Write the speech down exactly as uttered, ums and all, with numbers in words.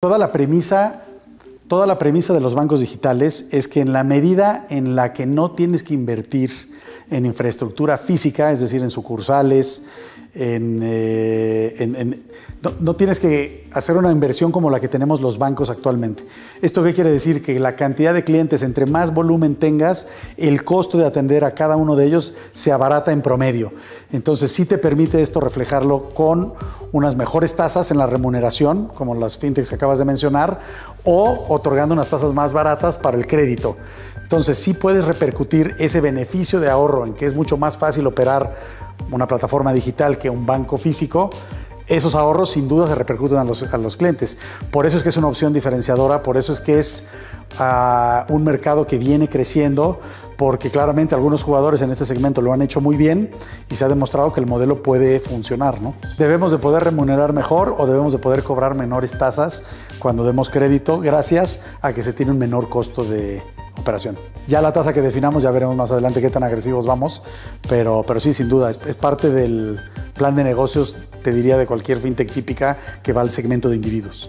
Toda la premisa, toda la premisa de los bancos digitales es que en la medida en la que no tienes que invertir en infraestructura física, es decir, en sucursales, en, eh, en, en, no, no tienes que hacer una inversión como la que tenemos los bancos actualmente. ¿Esto qué quiere decir? Que la cantidad de clientes, entre más volumen tengas, el costo de atender a cada uno de ellos se abarata en promedio. Entonces, sí te permite esto reflejarlo con unas mejores tasas en la remuneración, como las fintechs que acabas de mencionar, o otorgando unas tasas más baratas para el crédito. Entonces, sí puedes repercutir ese beneficio de ahorro en que es mucho más fácil operar una plataforma digital que un banco físico. Esos ahorros sin duda se repercuten a los, a los clientes. Por eso es que es una opción diferenciadora, por eso es que es uh, un mercado que viene creciendo, porque claramente algunos jugadores en este segmento lo han hecho muy bien y se ha demostrado que el modelo puede funcionar, ¿no? Debemos de poder remunerar mejor o debemos de poder cobrar menores tasas cuando demos crédito gracias a que se tiene un menor costo de operación. Ya la tasa que definamos, ya veremos más adelante qué tan agresivos vamos, pero, pero sí, sin duda, es, es parte del plan de negocios, te diría, de cualquier fintech típica que va al segmento de individuos.